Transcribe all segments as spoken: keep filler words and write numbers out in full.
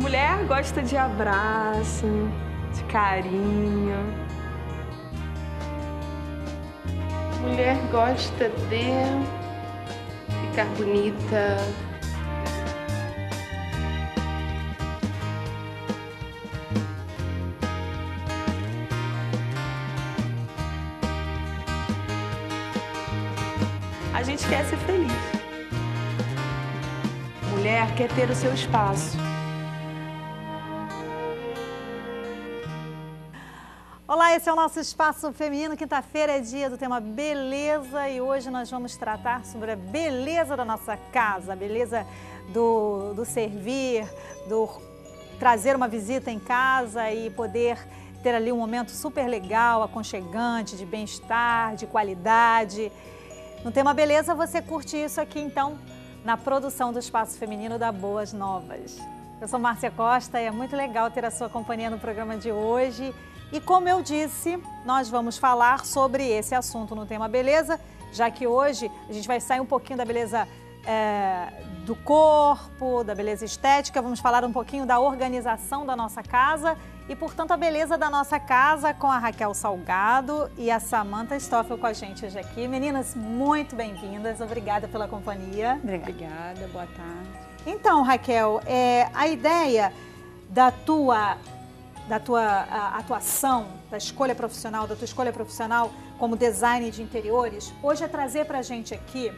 Mulher gosta de abraço, de carinho. Mulher gosta de ficar bonita. A gente quer ser feliz. Mulher quer ter o seu espaço. Olá, esse é o nosso Espaço Feminino. Quinta-feira é dia do tema beleza e hoje nós vamos tratar sobre a beleza da nossa casa, a beleza do, do servir, do trazer uma visita em casa e poder ter ali um momento super legal, aconchegante, de bem-estar, de qualidade. No tema beleza, você curte isso aqui, então, na produção do Espaço Feminino da Boas Novas. Eu sou Márcia Costa e é muito legal ter a sua companhia no programa de hoje. E como eu disse, nós vamos falar sobre esse assunto no tema beleza, já que hoje a gente vai sair um pouquinho da beleza é, do corpo, da beleza estética, vamos falar um pouquinho da organização da nossa casa e, portanto, a beleza da nossa casa com a Raquel Salgado e a Samantha Stoffel com a gente hoje aqui. Meninas, muito bem-vindas. Obrigada pela companhia. Obrigada. Obrigada, boa tarde. Então, Raquel, é, a ideia da tua, da tua a, atuação, da escolha profissional, da tua escolha profissional como designer de interiores, hoje é trazer pra gente aqui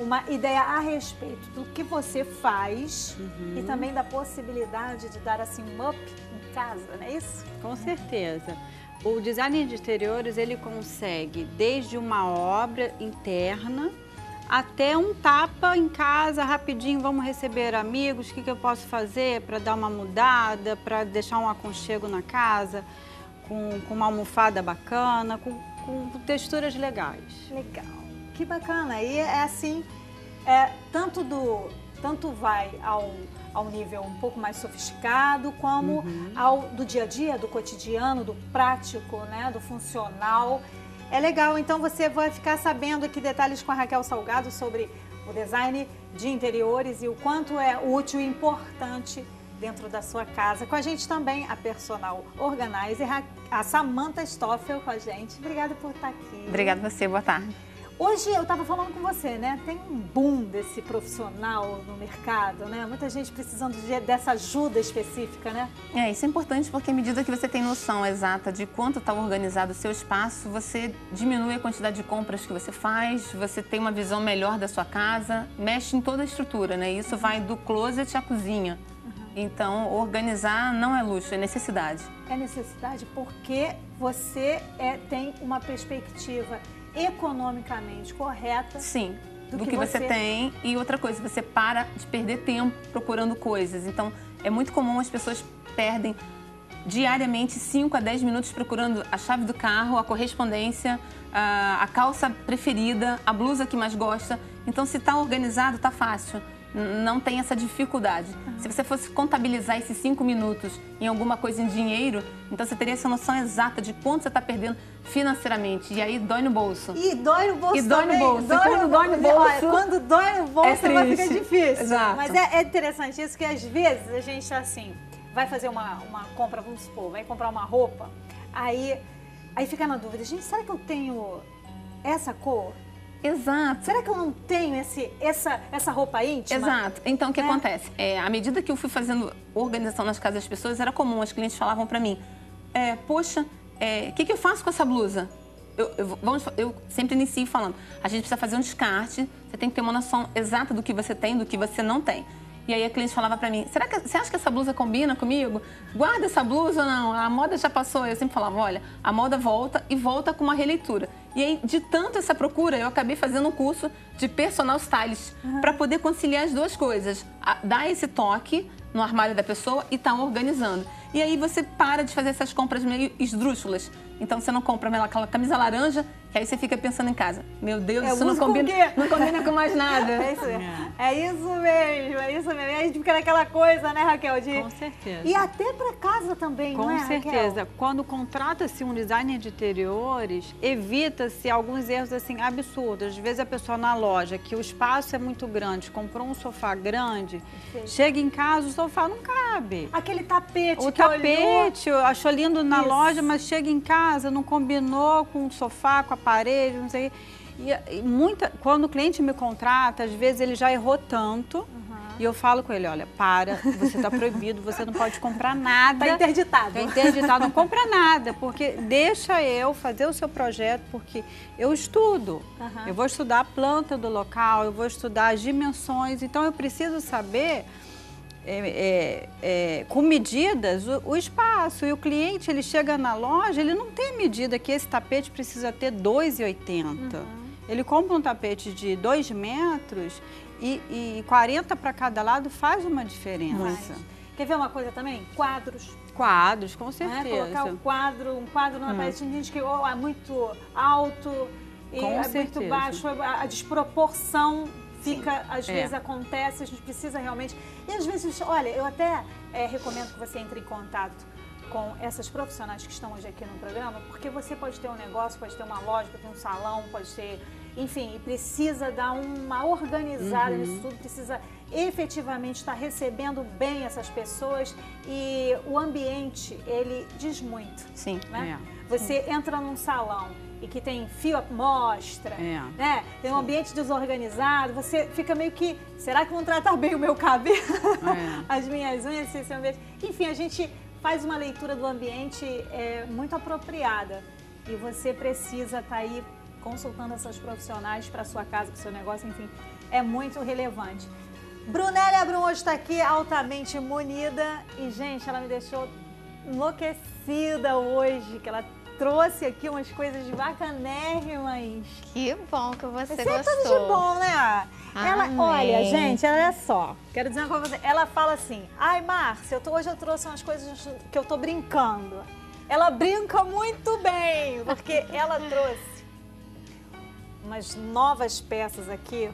uma ideia a respeito do que você faz uhum. e também da possibilidade de dar assim um up em casa, não é isso? Com certeza. O design de interiores, ele consegue desde uma obra interna até um tapa em casa, rapidinho, vamos receber amigos, o que, que eu posso fazer para dar uma mudada, para deixar um aconchego na casa, com, com uma almofada bacana, com, com texturas legais. Legal. Que bacana, e é assim, é, tanto, do, tanto vai ao, ao nível um pouco mais sofisticado, como uhum. ao do dia a dia, do cotidiano, do prático, né, do funcional. É legal, então você vai ficar sabendo aqui detalhes com a Raquel Salgado sobre o design de interiores e o quanto é útil e importante dentro da sua casa. Com a gente também a personal organizer, a Samantha Stoffel com a gente. Obrigada por estar aqui. Obrigada a você, boa tarde. Hoje eu estava falando com você, né? Tem um boom desse profissional no mercado, né? Muita gente precisando de, dessa ajuda específica, né? É, isso é importante porque à medida que você tem noção exata de quanto está organizado o seu espaço, você diminui a quantidade de compras que você faz, você tem uma visão melhor da sua casa, mexe em toda a estrutura, né? Isso vai do closet à cozinha. Então, organizar não é luxo, é necessidade. É necessidade porque você é, tem uma perspectiva economicamente correta. Sim, do, do que, que você tem. E outra coisa, você para de perder tempo procurando coisas. Então, é muito comum as pessoas perdem diariamente cinco a dez minutos procurando a chave do carro, a correspondência, a, a calça preferida, a blusa que mais gosta. Então, se está organizado, está fácil. Não tem essa dificuldade. Uhum. Se você fosse contabilizar esses cinco minutos em alguma coisa em dinheiro, então você teria essa noção exata de quanto você está perdendo financeiramente. E aí dói no bolso. E dói no bolso e dói também. No bolso. Dói quando no dói no bolso... Olha, quando dói no bolso, é triste. Vai ficar difícil. Exato. Mas é, é interessante isso, que às vezes a gente está assim, vai fazer uma, uma compra, vamos supor, vai comprar uma roupa, aí, aí fica na dúvida, gente, será que eu tenho essa cor? Exato. Será que eu não tenho esse, essa, essa roupa íntima? Exato. Então, o que é. acontece? É, à medida que eu fui fazendo organização nas casas das pessoas, era comum, as clientes falavam para mim, é, poxa, o é, que, que eu faço com essa blusa? Eu, eu, vamos, eu sempre inicio falando, a gente precisa fazer um descarte, você tem que ter uma noção exata do que você tem, do que você não tem. E aí a cliente falava para mim, será que você acha que essa blusa combina comigo? Guarda essa blusa ou não? A moda já passou. Eu sempre falava, olha, a moda volta e volta com uma releitura. E aí, de tanto essa procura, eu acabei fazendo um curso de personal stylist uhum. para poder conciliar as duas coisas. A, dar esse toque no armário da pessoa e tá organizando. E aí você para de fazer essas compras meio esdrúxulas. Então você não compra aquela camisa laranja Que aí você fica pensando em casa, meu Deus, eu isso não combina com, não combina com mais nada. É isso, é isso mesmo, é isso mesmo. E a gente fica naquela coisa, né, Raquel? De... Com certeza. E até para casa também, com não é, Com certeza. Raquel? Quando contrata-se um designer de interiores, evita-se alguns erros assim absurdos. Às vezes a pessoa na loja, que o espaço é muito grande, comprou um sofá grande, sim, chega em casa, o sofá não cabe. Aquele tapete. O que tapete, olhou... achou lindo na isso. loja, mas chega em casa, não combinou com o sofá, com a parede, não sei. E, e muita, quando o cliente me contrata, às vezes ele já errou tanto, uhum, e eu falo com ele, olha, para, você está proibido, você não pode comprar nada. Está interditado. Está interditado, não compra nada, porque deixa eu fazer o seu projeto, porque eu estudo. Uhum. Eu vou estudar a planta do local, eu vou estudar as dimensões, então eu preciso saber... É, é, é, com medidas o, o espaço, e o cliente ele chega na loja, ele não tem medida que esse tapete precisa ter dois e oitenta, uhum, ele compra um tapete de dois metros e, e quarenta para cada lado, faz uma diferença. Mas, quer ver uma coisa também? Quadros. Quadros, com certeza. É, colocar um quadro, um quadro numa parede, tem gente que ou é muito alto e com é certeza. muito baixo, a, a desproporção fica, às é. vezes acontece, a gente precisa realmente... E às vezes, olha, eu até é, recomendo que você entre em contato com essas profissionais que estão hoje aqui no programa, porque você pode ter um negócio, pode ter uma loja, pode ter um salão, pode ter... Enfim, e precisa dar uma organizada, uhum, nisso tudo, precisa efetivamente estar recebendo bem essas pessoas, e o ambiente, ele diz muito. Sim. Né? É. Você Sim. entra num salão e que tem fio à mostra, é. né? Tem um Sim. ambiente desorganizado, você fica meio que, será que vão tratar bem o meu cabelo? É. As minhas unhas, esse ambiente... Enfim, a gente faz uma leitura do ambiente é, muito apropriada, e você precisa estar aí consultando essas profissionais para sua casa, para o seu negócio, enfim, é muito relevante. Brunélia Brum hoje está aqui altamente munida e, gente, ela me deixou enlouquecida hoje, que ela trouxe aqui umas coisas bacanérrimas. Que bom que você Esse gostou. É tudo de bom, né? Ela, olha, gente, ela é só. Quero dizer uma coisa pra você. Ela fala assim, ai, Márcia, eu tô, hoje eu trouxe umas coisas que eu tô brincando. Ela brinca muito bem, porque ela trouxe umas novas peças aqui.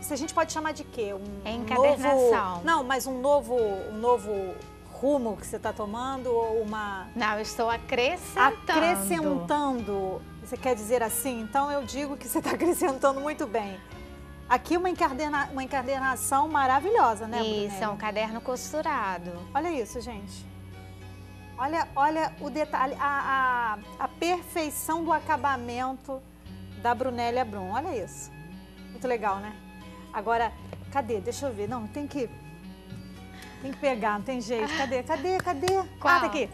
Se a gente pode chamar de quê? Um é encadernação. Novo... Não, mas um novo, um novo rumo que você está tomando, ou uma... Não, eu estou acrescentando. Acrescentando. Você quer dizer assim? Então eu digo que você está acrescentando muito bem. Aqui uma, encaderna... uma encadernação maravilhosa, né, Brunélia? Isso, é um caderno costurado. Olha isso, gente. Olha, olha o detalhe, a, a, a perfeição do acabamento da Brunélia Brum, olha isso. Muito legal, né? Agora, cadê? Deixa eu ver. Não, tem que... Tem que pegar, não tem jeito. Cadê? Cadê? Cadê? Qual? Ah, tá aqui.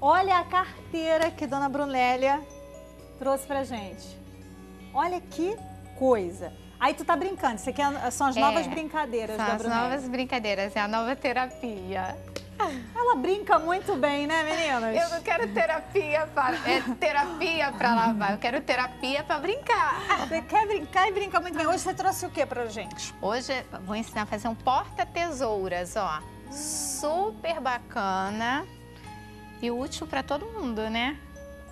Olha a carteira que dona Brunélia trouxe pra gente. Olha que coisa. Aí tu tá brincando. Isso aqui são as novas é, brincadeiras da Brunélia. São as novas brincadeiras, é a nova terapia. Ela brinca muito bem, né, meninas? Eu não quero terapia para é terapia para lavar, eu quero terapia para brincar. Você quer brincar e brinca muito bem. Hoje você trouxe o que pra gente? Hoje vou ensinar a fazer um porta-tesouras, ó. Hum. Super bacana e útil para todo mundo, né?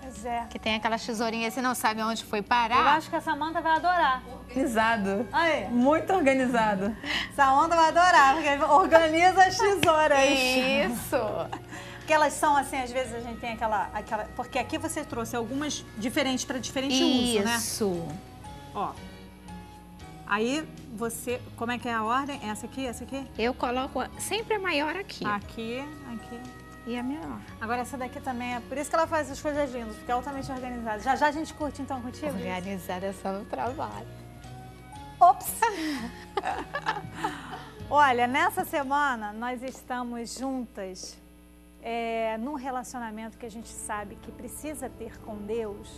Pois é. Que tem aquelas tesourinhas e não sabe onde foi parar. Eu acho que a Samantha vai adorar. Organizado. Aí. Muito organizado. Samantha vai adorar, porque organiza as tesouras. Isso. Porque elas são assim, às vezes a gente tem aquela... aquela porque aqui você trouxe algumas diferentes para diferente uso, né? Isso. Ó. Aí você... Como é que é a ordem? Essa aqui, essa aqui? Eu coloco sempre a maior aqui. Aqui, aqui... E a melhor. Agora essa daqui também é... Por isso que ela faz essas coisas lindas, porque é altamente organizada. Já já a gente curte então contigo? Organizada é só no trabalho. Ops! Olha, nessa semana nós estamos juntas é, num relacionamento que a gente sabe que precisa ter com Deus,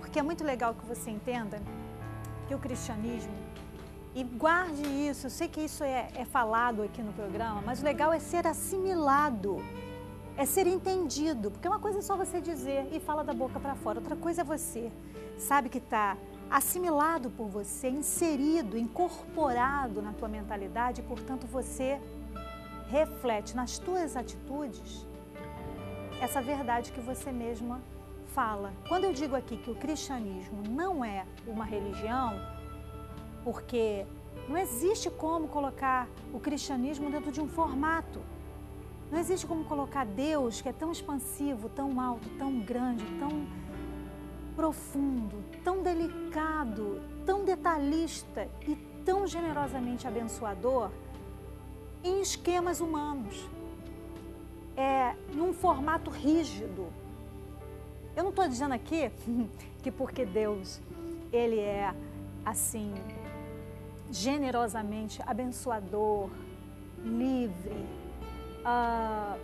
porque é muito legal que você entenda que o cristianismo... E guarde isso, eu sei que isso é, é falado aqui no programa, mas o legal é ser assimilado. É ser entendido, porque uma coisa é só você dizer e fala da boca para fora. Outra coisa é você, sabe, que está assimilado por você, inserido, incorporado na tua mentalidade. E, portanto, você reflete nas tuas atitudes essa verdade que você mesma fala. Quando eu digo aqui que o cristianismo não é uma religião, porque não existe como colocar o cristianismo dentro de um formato. Não existe como colocar Deus, que é tão expansivo, tão alto, tão grande, tão profundo, tão delicado, tão detalhista e tão generosamente abençoador, em esquemas humanos, é, num formato rígido. Eu não estou dizendo aqui que porque Deus ele é assim generosamente abençoador, livre, uh,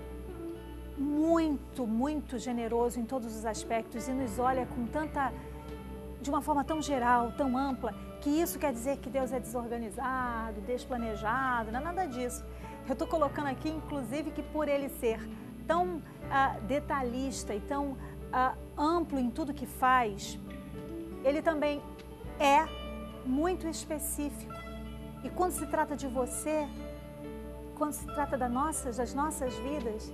muito, muito generoso em todos os aspectos e nos olha com tanta, de uma forma tão geral, tão ampla, que isso quer dizer que Deus é desorganizado, desplanejado, não é nada disso. Eu estou colocando aqui, inclusive, que por ele ser tão uh, detalhista e tão Uh, amplo em tudo que faz, ele também é muito específico. E quando se trata de você, quando se trata das nossas, das nossas vidas,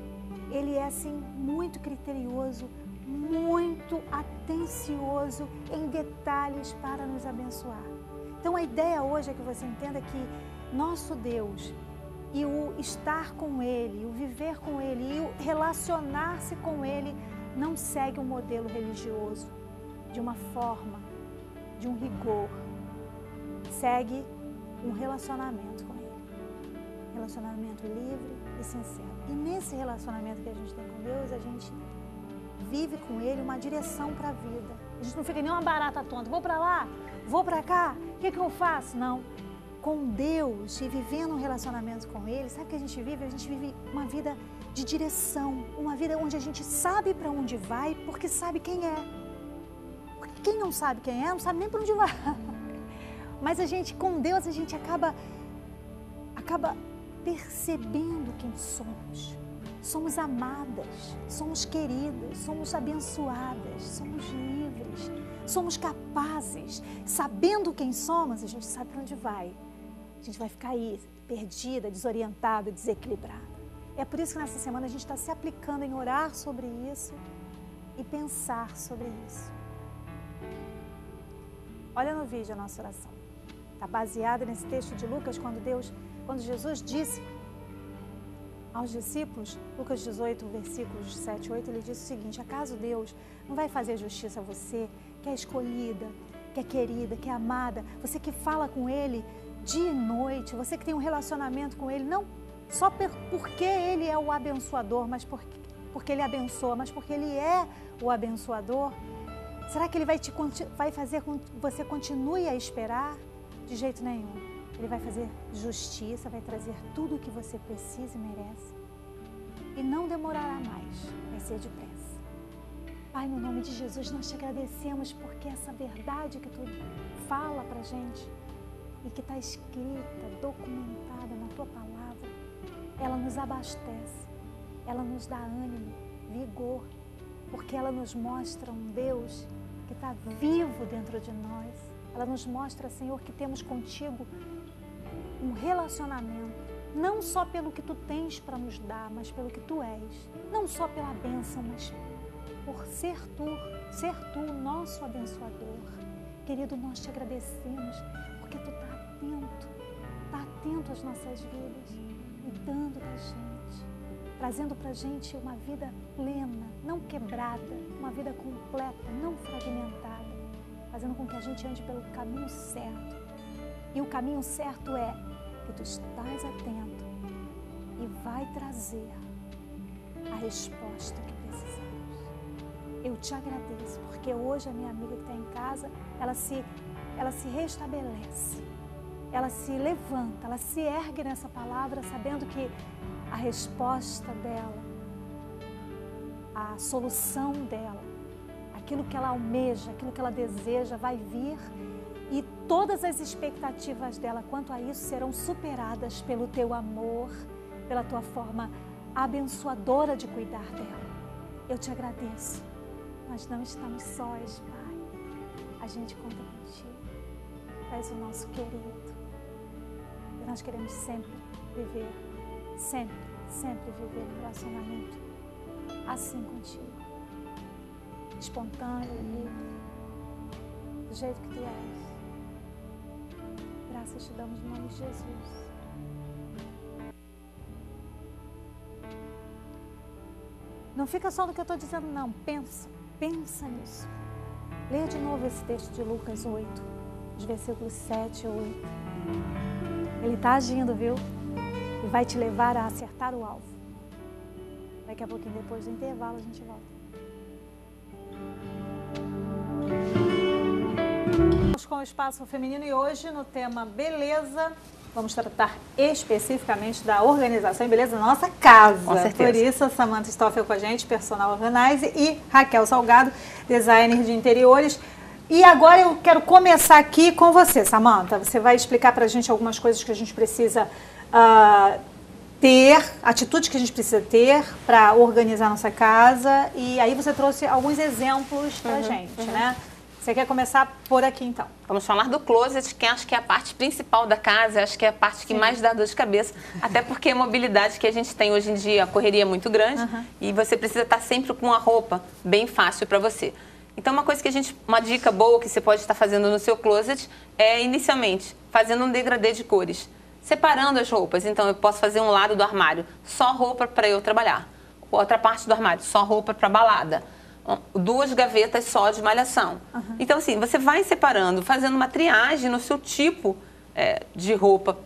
ele é assim muito criterioso, muito atencioso em detalhes para nos abençoar. Então a ideia hoje é que você entenda que nosso Deus e o estar com ele, o viver com ele e o relacionar-se com ele não segue um modelo religioso, de uma forma, de um rigor. Segue um relacionamento com ele. Relacionamento livre e sincero. E nesse relacionamento que a gente tem com Deus, a gente vive com ele uma direção para a vida. A gente não fica nem uma barata tonta. Vou para lá? Vou para cá? O que é que eu faço? Não. Com Deus e vivendo um relacionamento com ele, sabe o que a gente vive? A gente vive uma vida de direção, uma vida onde a gente sabe para onde vai porque sabe quem é. Porque quem não sabe quem é, não sabe nem para onde vai. Mas a gente, com Deus, a gente acaba, acaba percebendo quem somos. Somos amadas, somos queridas, somos abençoadas, somos livres, somos capazes. Sabendo quem somos, a gente sabe para onde vai. A gente vai ficar aí, perdida, desorientada, desequilibrada. É por isso que nessa semana a gente está se aplicando em orar sobre isso e pensar sobre isso. Olha no vídeo a nossa oração. Está baseada nesse texto de Lucas, quando Deus, quando Jesus disse aos discípulos, Lucas dezoito, versículos sete e oito, ele diz o seguinte: acaso Deus não vai fazer justiça a você, que é escolhida, que é querida, que é amada, você que fala com ele dia e noite, você que tem um relacionamento com ele, não só porque ele é o abençoador, mas porque, porque ele abençoa, mas porque ele é o abençoador? Será que ele vai, te, vai fazer com que você continue a esperar? De jeito nenhum. Ele vai fazer justiça, vai trazer tudo o que você precisa e merece. E não demorará mais, vai ser depressa. Pai, no nome de Jesus, nós te agradecemos porque essa verdade que tu fala pra gente e que está escrita, documentada na tua palavra, ela nos abastece, ela nos dá ânimo, vigor, porque ela nos mostra um Deus que está vivo dentro de nós. Ela nos mostra, Senhor, que temos contigo um relacionamento, não só pelo que tu tens para nos dar, mas pelo que tu és. Não só pela bênção, mas por ser tu, ser tu o nosso abençoador. Querido, nós te agradecemos porque tu está atento, está atento às nossas vidas, cuidando da gente, trazendo para a gente uma vida plena, não quebrada, uma vida completa, não fragmentada, fazendo com que a gente ande pelo caminho certo. E o caminho certo é que tu estás atento e vai trazer a resposta que precisamos. Eu te agradeço, porque hoje a minha amiga que está em casa, ela se, ela se restabelece, ela se levanta, ela se ergue nessa palavra, sabendo que a resposta dela, a solução dela, aquilo que ela almeja, aquilo que ela deseja vai vir e todas as expectativas dela quanto a isso serão superadas pelo teu amor, pela tua forma abençoadora de cuidar dela. Eu te agradeço, nós não estamos sós, Pai, a gente conta contigo, tu és o nosso querido e nós queremos sempre viver, sempre, sempre viver um relacionamento assim contigo. espontâneo, livre, do jeito que tu és. Graças te damos no nome de Jesus. Não fica só no que eu estou dizendo, não. Pensa, pensa nisso. Leia de novo esse texto de Lucas oito, os versículos sete e oito. Ele está agindo, viu? E vai te levar a acertar o alvo. Daqui a pouquinho, depois do intervalo, a gente volta. Estamos com o Espaço Feminino e hoje, no tema Beleza, vamos tratar especificamente da organização e beleza da nossa casa. Com certeza. Por isso, Samantha Stoffel com a gente, personal organizer, e Raquel Salgado, designer de interiores. E agora eu quero começar aqui com você, Samantha. Você vai explicar para a gente algumas coisas que a gente precisa uh, ter, atitudes que a gente precisa ter para organizar nossa casa. E aí você trouxe alguns exemplos para a uhum, gente, uhum. né? Você quer começar por aqui, então? Vamos falar do closet, que acho que é a parte principal da casa, acho que é a parte que Sim. mais dá dor de cabeça, até porque a mobilidade que a gente tem hoje em dia, a correria é muito grande, uhum. e você precisa estar sempre com uma roupa bem fácil para você. Então, uma coisa que a gente, uma dica boa que você pode estar fazendo no seu closet é, inicialmente, fazendo um degradê de cores, separando as roupas. Então, eu posso fazer um lado do armário, só roupa para eu trabalhar, outra parte do armário, só roupa para balada. Duas gavetas só de malhação. Uhum. Então, assim, você vai separando, fazendo uma triagem no seu tipo é, de roupa,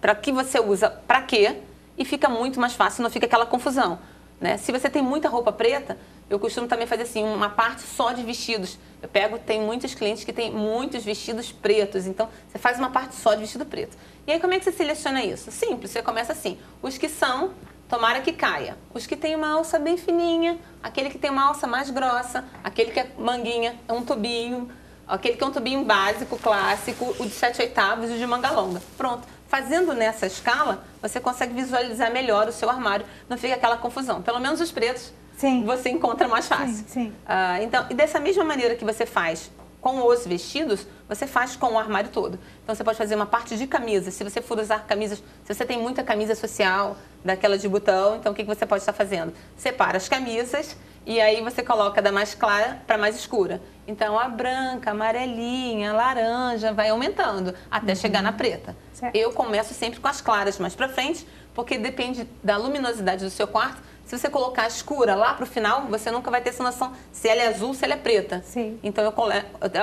para que você usa, para quê, e fica muito mais fácil, não fica aquela confusão. Né? Se você tem muita roupa preta, eu costumo também fazer assim, uma parte só de vestidos. Eu pego, tem muitos clientes que têm muitos vestidos pretos, então você faz uma parte só de vestido preto. E aí, como é que você seleciona isso? Simples, você começa assim, os que são... Tomara que caia. Os que tem uma alça bem fininha, aquele que tem uma alça mais grossa, aquele que é manguinha, é um tubinho, aquele que é um tubinho básico, clássico, o de sete oitavos e o de manga longa. Pronto. Fazendo nessa escala, você consegue visualizar melhor o seu armário, não fica aquela confusão. Pelo menos os pretos sim. você encontra mais fácil. Sim, sim. Ah, então, e dessa mesma maneira que você faz com os vestidos, você faz com o armário todo. Então, você pode fazer uma parte de camisa. Se você for usar camisas, se você tem muita camisa social, daquela de botão, então o que você pode estar fazendo? Separa as camisas e aí você coloca da mais clara para a mais escura. Então, a branca, amarelinha, laranja, vai aumentando até uhum. chegar na preta. Certo. Eu começo sempre com as claras mais para frente, porque depende da luminosidade do seu quarto. Se você colocar a escura lá pro final, você nunca vai ter essa noção se ela é azul, se ela é preta. Sim. Então, eu cole...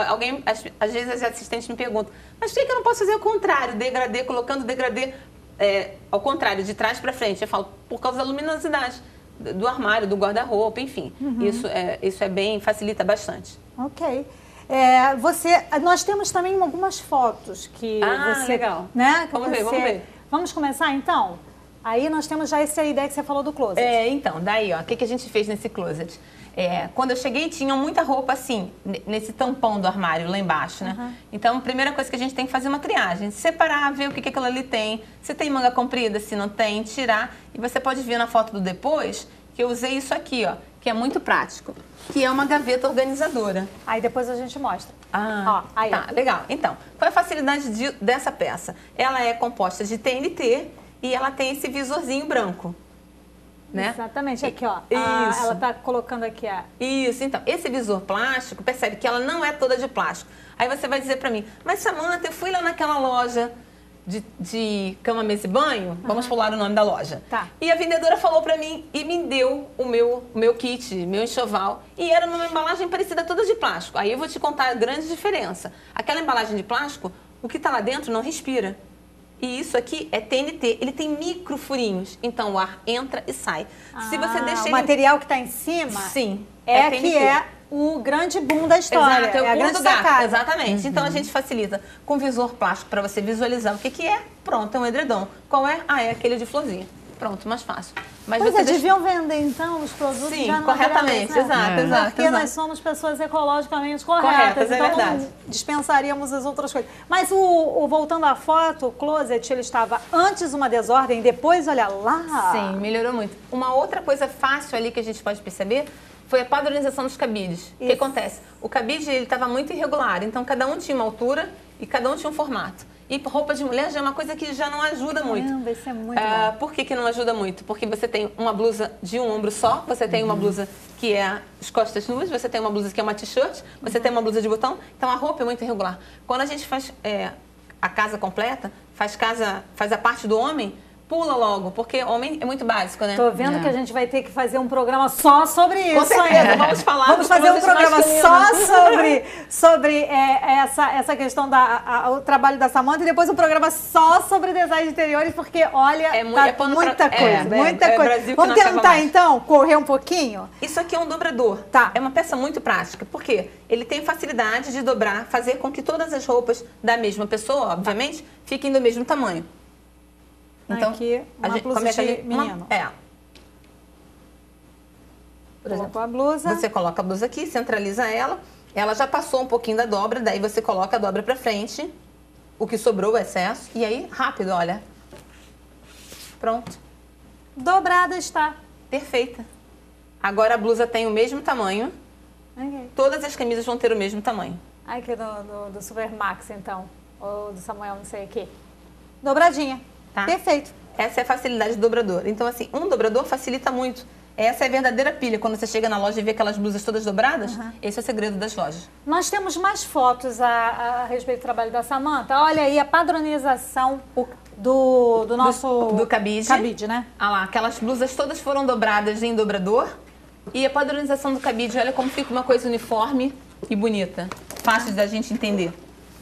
alguém, às vezes as assistentes me perguntam, mas por que eu não posso fazer o contrário, degradê, colocando degradê é, ao contrário, de trás para frente? Eu falo, por causa da luminosidade do armário, do guarda-roupa, enfim. Uhum. Isso, é, isso é bem, facilita bastante. Ok. É, você, nós temos também algumas fotos que ah, você... Ah, legal. Né, vamos você... ver, vamos ver. Vamos começar, então? Aí nós temos já essa ideia que você falou do closet. É, então, daí, ó, o que, que a gente fez nesse closet? É, quando eu cheguei, tinha muita roupa assim, nesse tampão do armário lá embaixo, né? Uhum. Então, a primeira coisa que a gente tem que fazer é uma triagem, separar, ver o que, que aquilo ali tem, se tem manga comprida, se não tem, tirar. E você pode ver na foto do depois, que eu usei isso aqui, ó, que é muito prático, que é uma gaveta organizadora. Aí depois a gente mostra. Ah, ó, aí. Tá, legal. Então, qual é a facilidade de, dessa peça? Ela é composta de T N T, e ela tem esse visorzinho branco, né? Exatamente, aqui ó, a, ela tá colocando aqui a... Isso, então, esse visor plástico, percebe que ela não é toda de plástico. Aí você vai dizer pra mim, mas Samantha, eu fui lá naquela loja de, de cama, mesa e banho, uhum. vamos pular o nome da loja. Tá. E a vendedora falou pra mim e me deu o meu, o meu kit, meu enxoval, e era numa embalagem parecida toda de plástico. Aí eu vou te contar a grande diferença. Aquela embalagem de plástico, o que tá lá dentro não respira. E isso aqui é T N T, ele tem micro furinhos, então o ar entra e sai. Ah, se você deixa o ele... material que está em cima Sim, é, é que é o grande boom da história. Exato, é o é grande do gato, sacada. Exatamente. Uhum. Então a gente facilita com visor plástico para você visualizar o que, que é. Pronto, é um edredom. Qual é? Ah, é aquele de florzinha. Pronto, mais fácil. Mas pois você é, deixa... deviam vender então os produtos Sim, já não corretamente, né? exato, é. exato. Porque exato. nós somos pessoas ecologicamente corretas, corretas então é verdade. Não dispensaríamos as outras coisas. Mas o, o voltando à foto, o closet, ele estava antes uma desordem, depois, olha lá. Sim, melhorou muito. Uma outra coisa fácil ali que a gente pode perceber foi a padronização dos cabides. Isso. O que acontece? O cabide ele estava muito irregular, então cada um tinha uma altura e cada um tinha um formato. E roupa de mulher já é uma coisa que já não ajuda muito. Caramba, isso é muito ah, bom. Por que que não ajuda muito? Porque você tem uma blusa de um ombro só, você tem uhum. uma blusa que é as costas nuas, você tem uma blusa que é uma t-shirt, você uhum. tem uma blusa de botão, então a roupa é muito irregular. Quando a gente faz é, a casa completa, faz, casa, faz a parte do homem, pula logo, porque homem é muito básico, né? Tô vendo é. que a gente vai ter que fazer um programa só sobre isso. Com certeza, é. vamos falar. Vamos fazer um programa só sobre, sobre é, essa, essa questão do trabalho da Samantha e depois um programa só sobre design de interiores, porque, olha, é, tá é muita pra, coisa, é, muita é, coisa. É, é vamos tentar, então, correr um pouquinho? Isso aqui é um dobrador, tá? É uma peça muito prática, porque ele tem facilidade de dobrar, fazer com que todas as roupas da mesma pessoa, obviamente, fiquem do mesmo tamanho. Então, aqui, uma a gente, blusa de ali, menino. Uma, é. Por exemplo, a blusa. Você coloca a blusa aqui, centraliza ela. Ela já passou um pouquinho da dobra, daí você coloca a dobra pra frente. O que sobrou, o excesso. E aí, rápido, olha. Pronto. Dobrada está. Perfeita. Agora a blusa tem o mesmo tamanho. Okay. Todas as camisas vão ter o mesmo tamanho. Aqui do, do, do Supermax, então. Ou do Samuel, não sei o quê. Dobradinha. Tá? Perfeito. Essa é a facilidade do dobrador. Então, assim, um dobrador facilita muito. Essa é a verdadeira pilha. Quando você chega na loja e vê aquelas blusas todas dobradas, uhum. esse é o segredo das lojas. Nós temos mais fotos a, a respeito do trabalho da Samantha. Olha aí a padronização do, do nosso... Do, do cabide. Cabide, né? Ah lá, aquelas blusas todas foram dobradas em dobrador. E a padronização do cabide, olha como fica uma coisa uniforme e bonita. Fácil da gente entender.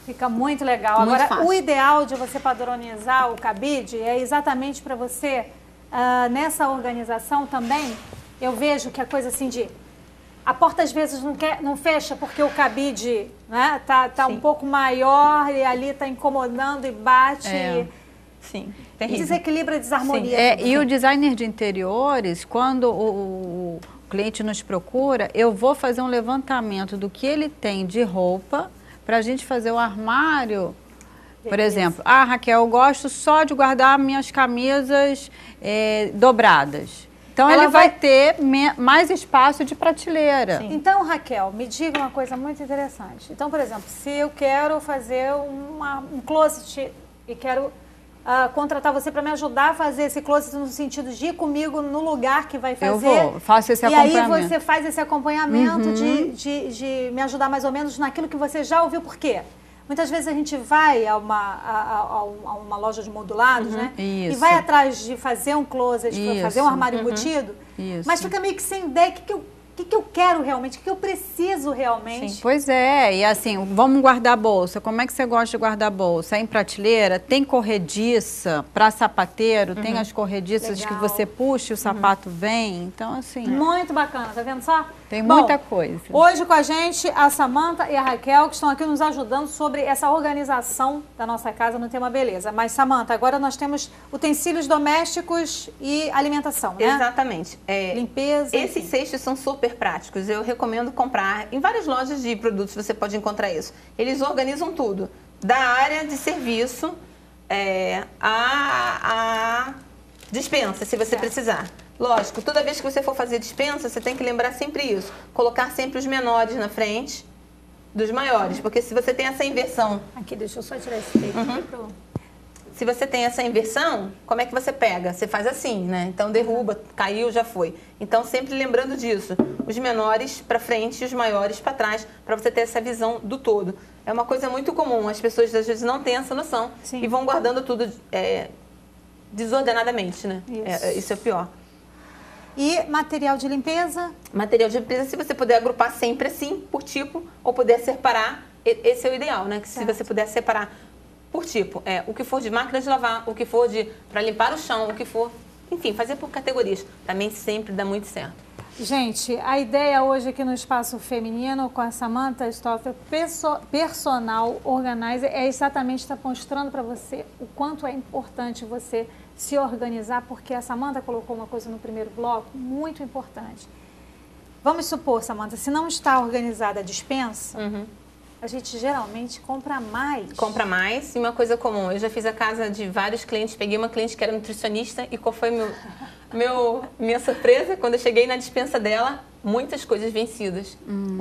Fica muito legal. Muito Agora, fácil. O ideal de você padronizar o cabide é exatamente para você, uh, nessa organização também, eu vejo que a coisa assim de... A porta às vezes não, quer, não fecha porque o cabide né, tá, tá um pouco maior e ali tá incomodando e bate. É. E... Sim. Terrível. Desequilibra a desarmonia. É, e o designer de interiores, quando o, o cliente nos procura, eu vou fazer um levantamento do que ele tem de roupa para a gente fazer o armário, por Beleza. exemplo. Ah, Raquel, eu gosto só de guardar minhas camisas é, dobradas. Então, Ela ele vai, vai ter me... mais espaço de prateleira. Sim. Então, Raquel, me diga uma coisa muito interessante. Então, por exemplo, se eu quero fazer uma, um closet e quero uh, contratar você para me ajudar a fazer esse closet no sentido de ir comigo no lugar que vai fazer. Eu vou, faço esse acompanhamento. E aí você faz esse acompanhamento uhum. de, de, de me ajudar mais ou menos naquilo que você já ouviu. Por quê? Muitas vezes a gente vai a uma, a, a, a uma loja de modulados, uhum. né? Isso. E vai atrás de fazer um closet, para fazer um armário uhum. embutido. Isso. Mas fica meio que sem ideia que, que eu... O que, que eu quero realmente? O que, que eu preciso realmente? Sim, pois é, e assim, vamos guardar a bolsa. Como é que você gosta de guardar a bolsa? É em prateleira? Tem corrediça para sapateiro? Uhum. Tem as corrediças Legal. que você puxa e o sapato uhum. vem? Então, assim... É. Muito bacana, tá vendo só? Tem Bom, muita coisa. Hoje com a gente, a Samantha e a Raquel, que estão aqui nos ajudando sobre essa organização da nossa casa no tema beleza. Mas, Samantha, agora nós temos utensílios domésticos e alimentação, né? Exatamente. É, Limpeza. Esses enfim. cestos são super práticos. Eu recomendo comprar em várias lojas de produtos, você pode encontrar isso. Eles organizam tudo, da área de serviço é, a, a dispensa, se você precisar. Lógico, toda vez que você for fazer dispensa, você tem que lembrar sempre isso, colocar sempre os menores na frente dos maiores, porque se você tem essa inversão... Aqui, deixa eu só tirar esse peito uhum. pro... Se você tem essa inversão, como é que você pega? Você faz assim, né? Então derruba, caiu, já foi. Então sempre lembrando disso, os menores para frente e os maiores para trás, para você ter essa visão do todo. É uma coisa muito comum, as pessoas às vezes não têm essa noção Sim. e vão guardando tudo é, desordenadamente, né? Isso. É, isso é pior. E material de limpeza? Material de limpeza, se você puder agrupar sempre assim, por tipo, ou puder separar, esse é o ideal, né? Que se você puder separar... Por tipo, é, o que for de máquina de lavar, o que for de para limpar o chão, o que for, enfim, fazer por categorias, também sempre dá muito certo. Gente, a ideia hoje aqui no Espaço Feminino com a Samantha Stoffel, personal organizer, é exatamente estar mostrando para você o quanto é importante você se organizar, porque a Samantha colocou uma coisa no primeiro bloco muito importante. Vamos supor, Samantha, se não está organizada a dispensa... Uhum. A gente geralmente compra mais. Compra mais e uma coisa comum. Eu já fiz a casa de vários clientes, peguei uma cliente que era nutricionista e qual foi meu, meu, minha surpresa? Quando eu cheguei na dispensa dela, muitas coisas vencidas. Hum.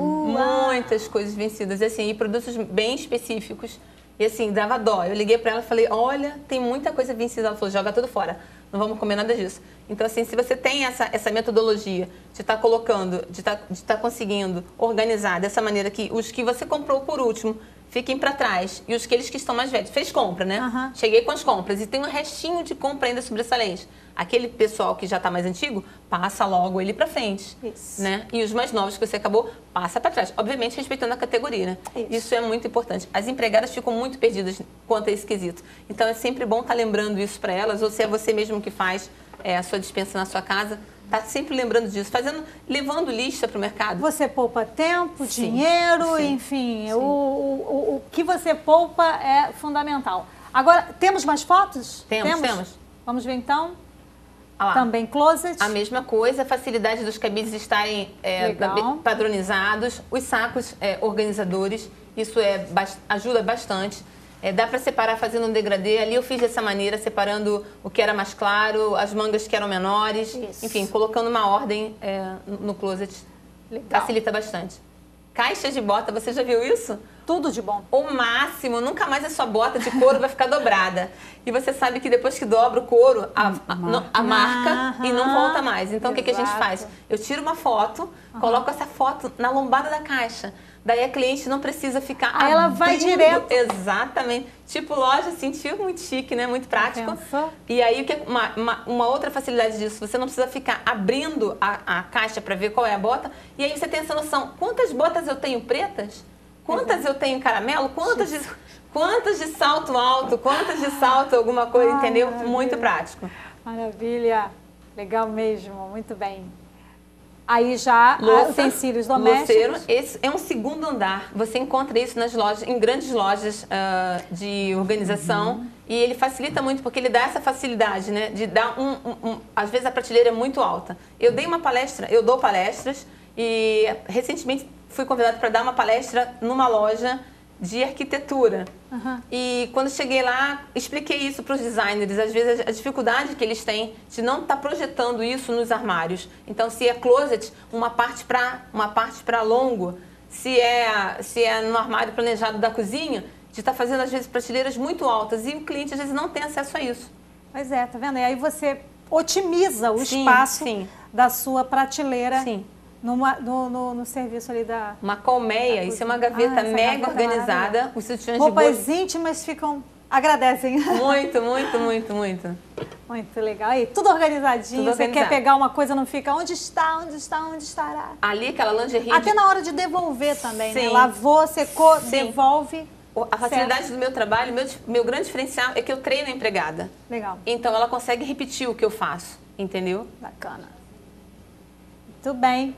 Muitas coisas vencidas. Assim, e produtos bem específicos E assim, dava dó. Eu liguei pra ela e falei, olha, tem muita coisa vencida. Ela falou, joga tudo fora. Não vamos comer nada disso. Então, assim, se você tem essa, essa metodologia de estar tá colocando, de tá, estar tá conseguindo organizar dessa maneira que os que você comprou por último fiquem para trás e os que eles que estão mais velhos. Fez compra, né? Uhum. Cheguei com as compras e tem um restinho de compra ainda sobressalente. Aquele pessoal que já está mais antigo, passa logo ele para frente. Isso. Né? E os mais novos que você acabou, passa para trás. Obviamente, respeitando a categoria, né? Isso. Isso é muito importante. As empregadas ficam muito perdidas quanto a esse quesito. Então, é sempre bom estar tá lembrando isso para elas, ou se é você mesmo que faz é, a sua dispensa na sua casa, tá sempre lembrando disso, fazendo, levando lista para o mercado. Você poupa tempo, sim, dinheiro, sim, enfim, sim. O, o, o que você poupa é fundamental. Agora, temos mais fotos? Temos, temos. temos. Vamos ver então. Ah, também closet. A mesma coisa, a facilidade dos cabides estarem é, padronizados, os sacos é, organizadores, isso é, bast- ajuda bastante. É, dá para separar fazendo um degradê. Ali eu fiz dessa maneira, separando o que era mais claro, as mangas que eram menores. Isso. Enfim, colocando uma ordem é, no closet. Legal. Facilita bastante. Caixas de bota, você já viu isso? Tudo de bom. O máximo, nunca mais a sua bota de couro vai ficar dobrada. E você sabe que depois que dobra o couro, a, a, não, a marca uhum. e não volta mais. Então, o que, que a gente faz? Eu tiro uma foto, uhum. coloco essa foto na lombada da caixa. Daí a cliente não precisa ficar... Aí ela vai direto. Exatamente. Tipo loja, assim, tipo muito chique, né? Muito prático. E aí, o que é uma, uma, uma outra facilidade disso, você não precisa ficar abrindo a, a caixa para ver qual é a bota. E aí você tem essa noção, quantas botas eu tenho pretas? Quantas eu tenho caramelo? Quantas de, quantas de salto alto? Quantas de salto alguma coisa, ah, entendeu? Maravilha. Muito prático. Maravilha. Legal mesmo. Muito bem. Aí já Louça, utensílios domésticos. Esse é um segundo andar. Você encontra isso nas lojas, em grandes lojas uh, de organização. Uhum. E ele facilita muito, porque ele dá essa facilidade, né? De dar um, um, um... Às vezes a prateleira é muito alta. Eu dei uma palestra, eu dou palestras. E recentemente fui convidada para dar uma palestra numa loja de arquitetura. Uhum. E quando cheguei lá, expliquei isso para os designers, às vezes a dificuldade que eles têm de não estar tá projetando isso nos armários. Então, se é closet, uma parte para uma parte para longo, se é se é no armário planejado da cozinha, de estar tá fazendo às vezes prateleiras muito altas e o cliente às vezes não tem acesso a isso. Pois é, tá vendo? E aí você otimiza o sim, espaço sim. da sua prateleira. Sim. Numa, no, no, no serviço ali da... Uma colmeia, da... isso é uma gaveta ah, mega gaveta organizada. Os sutiãs Roupas de boas... íntimas ficam... Agradecem. Muito, muito, muito, muito. Muito legal. Aí, tudo organizadinho. Tudo organizado. Você quer pegar uma coisa, não fica onde está, onde está, onde estará. Ali, aquela lingerie... Até de... na hora de devolver também, sim. né? Lavou, secou, sim. devolve. A facilidade certo. do meu trabalho, meu, meu grande diferencial é que eu treino a empregada. Legal. Então, ela consegue repetir o que eu faço, entendeu? Bacana. Muito bem.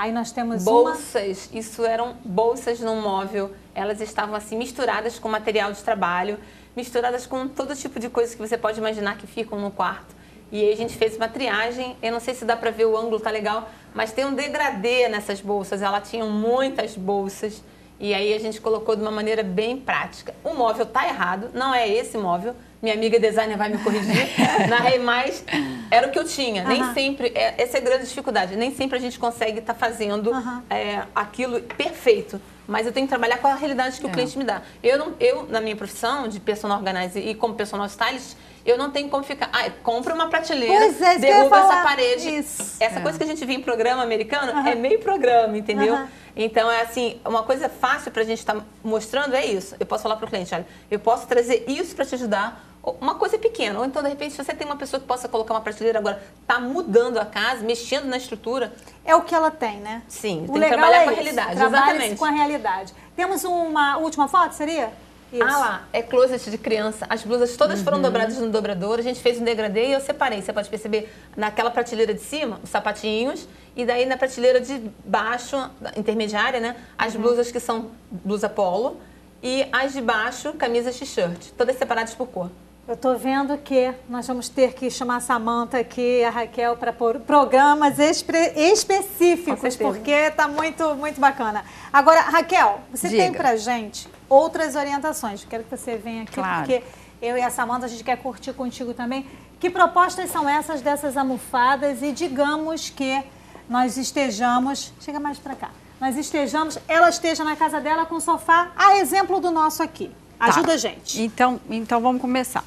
Aí nós temos bolsas, uma... isso eram bolsas num móvel, elas estavam assim misturadas com material de trabalho, misturadas com todo tipo de coisa que você pode imaginar que ficam no quarto. E aí a gente fez uma triagem, eu não sei se dá pra ver o ângulo, tá legal, mas tem um degradê nessas bolsas, ela tinha muitas bolsas e aí a gente colocou de uma maneira bem prática. O móvel tá errado, não é esse móvel, minha amiga designer vai me corrigir, narrei mais, era o que eu tinha. Uhum. Nem sempre, é, essa é a grande dificuldade, nem sempre a gente consegue estar tá fazendo uhum. é, aquilo perfeito, mas eu tenho que trabalhar com a realidade que é. o cliente me dá. Eu, não, eu, na minha profissão de personal organizer e como personal stylist, eu não tenho como ficar, ah, compra uma prateleira, é, derruba essa parede. Isso. Essa é. coisa que a gente vê em programa americano uhum. é meio programa, entendeu? Uhum. Então, é assim, uma coisa fácil para a gente estar tá mostrando é isso. Eu posso falar para o cliente, olha, eu posso trazer isso para te ajudar, uma coisa pequena. Ou então, de repente, se você tem uma pessoa que possa colocar uma prateleira agora, tá mudando a casa, mexendo na estrutura. É o que ela tem, né? Sim, tem que trabalhar é com a realidade. Trabalha exatamente. com a realidade. Temos uma última foto, seria? Isso. Ah lá, é closet de criança. As blusas todas uhum. foram dobradas no dobrador, a gente fez um degradê e eu separei. Você pode perceber, naquela prateleira de cima, os sapatinhos, e daí na prateleira de baixo, intermediária, né? As uhum. blusas que são blusa polo e as de baixo, camisas e t-shirt. Todas separadas por cor. Eu estou vendo que nós vamos ter que chamar a Samantha aqui, a Raquel, para programas espe específicos, porque está muito, muito bacana. Agora, Raquel, você Diga. tem para gente outras orientações. Quero que você venha aqui, claro. porque eu e a Samantha, a gente quer curtir contigo também. Que propostas são essas dessas almofadas e digamos que nós estejamos... Chega mais para cá. nós estejamos, ela esteja na casa dela com o sofá, a exemplo do nosso aqui. Ajuda tá. a gente. Então, então vamos começar.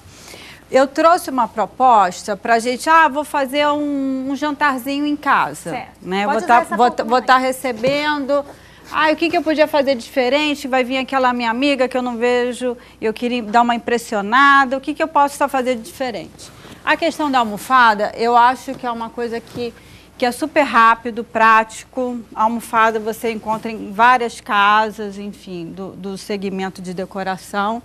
Eu trouxe uma proposta para a gente, ah, vou fazer um, um jantarzinho em casa. Certo. Né? Pode usar essa vou vou estar recebendo... Ah, o que, que eu podia fazer diferente? Vai vir aquela minha amiga que eu não vejo, eu queria dar uma impressionada. O que, que eu posso estar fazendo diferente? A questão da almofada, eu acho que é uma coisa que, que é super rápido, prático. A almofada você encontra em várias casas, enfim, do, do segmento de decoração.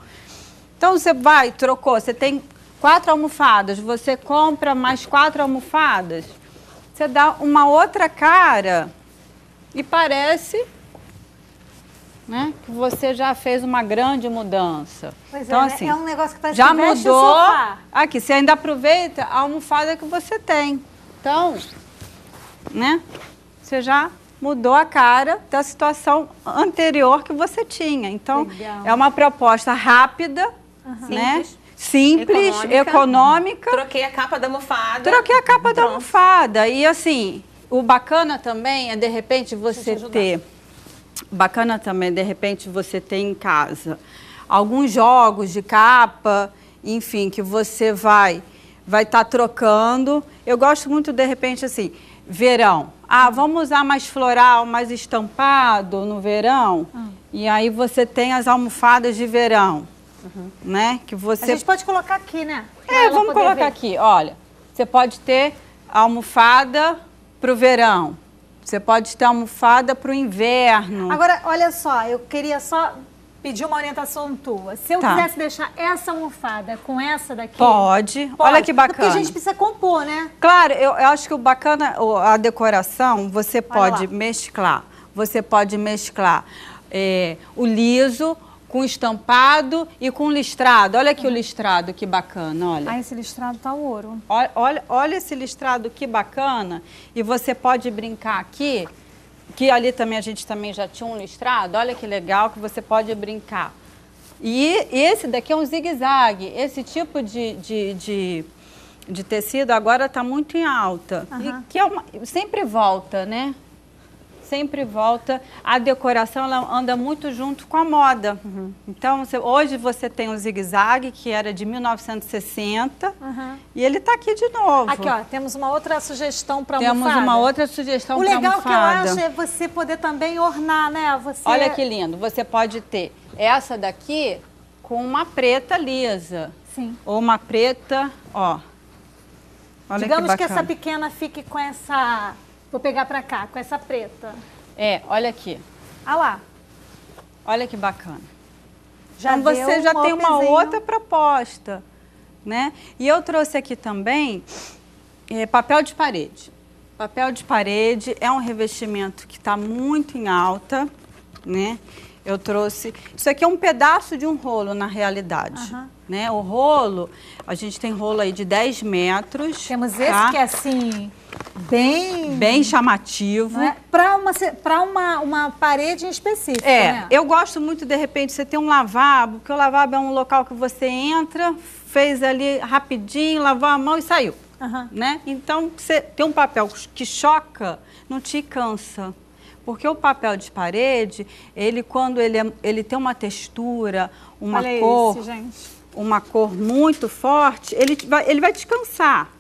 Então, você vai, trocou, você tem quatro almofadas, você compra mais quatro almofadas, você dá uma outra cara e parece... Né? Que você já fez uma grande mudança. Pois então, é, assim, é um negócio que parece já que mexe mudou. O sofá. Aqui, você ainda aproveita a almofada que você tem. Então, né? Você já mudou a cara da situação anterior que você tinha. Então, legal. É uma proposta rápida, uhum. né? Simples, econômica. econômica. Troquei a capa da almofada. Troquei a capa Pronto. da almofada. E assim, o bacana também é de repente você ter. Bacana também, de repente, você tem em casa alguns jogos de capa, enfim, que você vai vai estar trocando. Eu gosto muito, de repente, assim, verão. Ah, vamos usar mais floral, mais estampado no verão. Ah. E aí você tem as almofadas de verão, uhum. né? Que você... A gente pode colocar aqui, né? É, vamos colocar ver. aqui. Olha, você pode ter a almofada para o verão. Você pode ter almofada para o inverno. Agora, olha só, eu queria só pedir uma orientação tua. Se eu tá. quisesse deixar essa almofada com essa daqui... Pode. pode. Olha que bacana. Porque a gente precisa compor, né? Claro, eu, eu acho que o bacana, a decoração, você pode mesclar. Você pode mesclar é, o liso com estampado e com listrado. Olha aqui hum. o listrado, que bacana, olha. Ah, esse listrado tá ouro. Olha, olha, olha esse listrado, que bacana. E você pode brincar aqui, que ali também a gente também já tinha um listrado. Olha que legal que você pode brincar. E, e esse daqui é um zigue-zague. Esse tipo de, de, de, de tecido agora tá muito em alta. Uhum. E que é uma, sempre volta, né? Sempre volta, a decoração ela anda muito junto com a moda. Uhum. Então, você, hoje você tem o zigue-zague, que era de mil novecentos e sessenta, uhum. e ele está aqui de novo. Aqui, ó, temos uma outra sugestão para almofada. Temos uma outra sugestão para almofada. O legal que eu acho é você poder também ornar, né? Você... Olha que lindo, você pode ter essa daqui com uma preta lisa. Sim. Ou uma preta, ó. Olha Digamos que, que essa pequena fique com essa... Vou pegar pra cá, com essa preta. É, olha aqui. Ah lá. Olha que bacana. Já então você já um tem uma outra proposta, né? E eu trouxe aqui também é, papel de parede. Papel de parede é um revestimento que tá muito em alta, né? Eu trouxe... Isso aqui é um pedaço de um rolo, na realidade. Uhum. Né? O rolo, a gente tem rolo aí de dez metros. Temos tá? esse que é assim... Bem, bem chamativo. É? Para uma, pra uma, uma parede específica. É, né? Eu gosto muito, de repente, você ter um lavabo, porque o lavabo é um local que você entra, fez ali rapidinho, lavou a mão e saiu. Uhum. Né? Então, você ter um papel que choca, não te cansa. Porque o papel de parede, ele quando ele, é, ele tem uma textura, uma Olha cor, esse, gente. uma cor muito forte, ele vai, ele vai te cansar.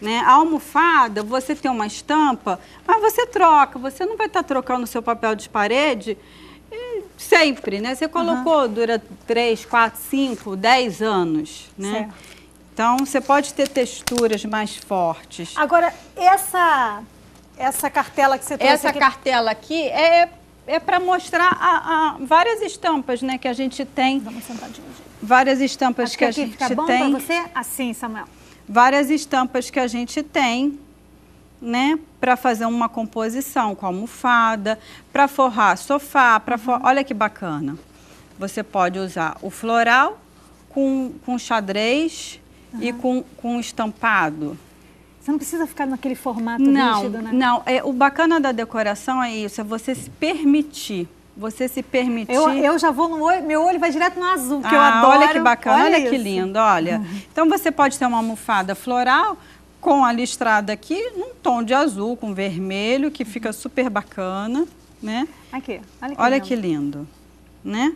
Né? A almofada, você tem uma estampa, mas você troca. Você não vai estar tá trocando o seu papel de parede sempre, né? Você colocou, uhum. dura três, quatro, cinco, dez anos, né? Certo. Então, você pode ter texturas mais fortes. Agora, essa, essa cartela que você trouxe Essa aqui... cartela aqui é, é para mostrar a, a várias estampas, né? Que a gente tem. Vamos sentar de um jeito. Várias estampas Acho que, que a gente fica bom tem. Pra você? Assim, Samuel. Várias estampas que a gente tem, né, para fazer uma composição com almofada, para forrar sofá, para for... Olha que bacana. Você pode usar o floral com, com xadrez uhum. e com, com estampado. Você não precisa ficar naquele formato não, rígido, né? Não, é, o bacana da decoração é isso, é você se permitir. Você se permitir... Eu, eu já vou no olho, meu olho vai direto no azul, que ah, eu adoro. Olha que bacana, olha, olha que lindo, olha. Uhum. Então você pode ter uma almofada floral com a listrada aqui, num tom de azul com vermelho, que fica super bacana, né? Aqui, olha que, olha lindo. que lindo, né?